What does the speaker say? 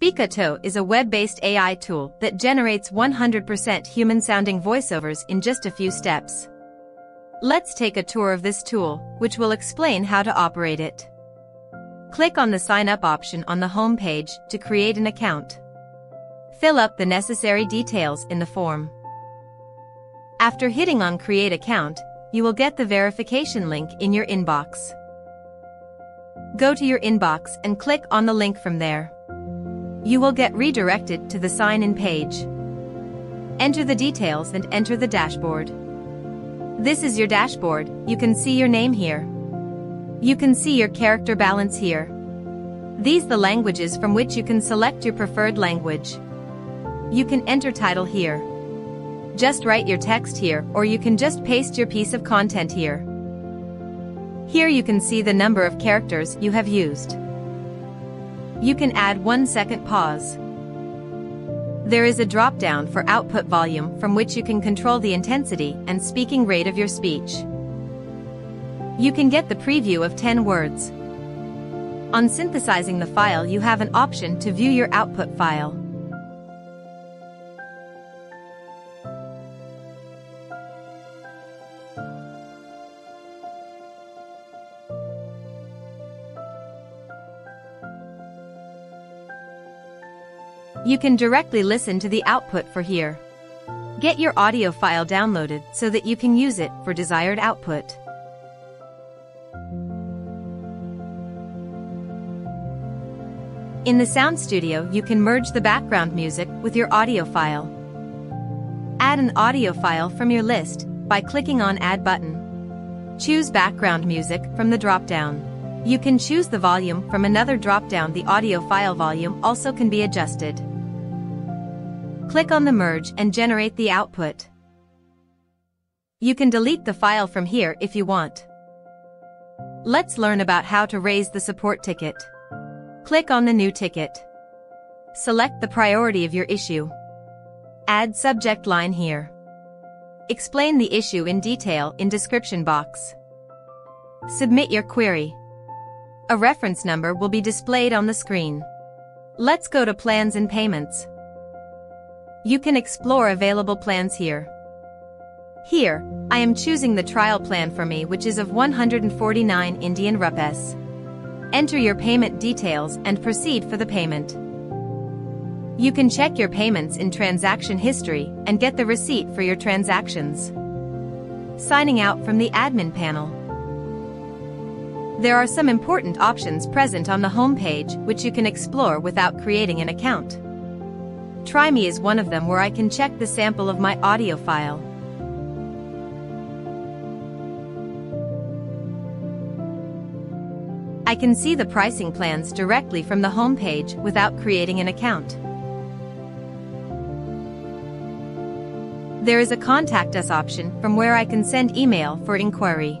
Speakatoo is a web-based AI tool that generates 100% human-sounding voiceovers in just a few steps. Let's take a tour of this tool, which will explain how to operate it. Click on the Sign Up option on the home page to create an account. Fill up the necessary details in the form. After hitting on Create Account, you will get the verification link in your inbox. Go to your inbox and click on the link from there. You will get redirected to the sign-in page. Enter the details and enter the dashboard. This is your dashboard. You can see your name here. You can see your character balance here. These are the languages from which you can select your preferred language. You can enter title here. Just write your text here, or you can just paste your piece of content here. Here you can see the number of characters you have used. You can add 1 second pause. There is a drop-down for output volume from which you can control the intensity and speaking rate of your speech. You can get the preview of 10 words. On synthesizing the file, you have an option to view your output file. You can directly listen to the output for here. Get your audio file downloaded so that you can use it for desired output. In the sound studio, you can merge the background music with your audio file. Add an audio file from your list by clicking on Add button. Choose background music from the drop-down. You can choose the volume from another drop-down. The audio file volume also can be adjusted. Click on the merge and generate the output. You can delete the file from here if you want. Let's learn about how to raise the support ticket. Click on the new ticket. Select the priority of your issue. Add subject line here. Explain the issue in detail in description box. Submit your query. A reference number will be displayed on the screen. Let's go to Plans and Payments. You can explore available plans here. Here, I am choosing the trial plan for me, which is of 149 Indian rupees. Enter your payment details and proceed for the payment. You can check your payments in transaction history and get the receipt for your transactions. Signing out from the admin panel. There are some important options present on the home page which you can explore without creating an account. Try Me is one of them, where I can check the sample of my audio file. I can see the pricing plans directly from the home page without creating an account. There is a Contact Us option from where I can send email for inquiry.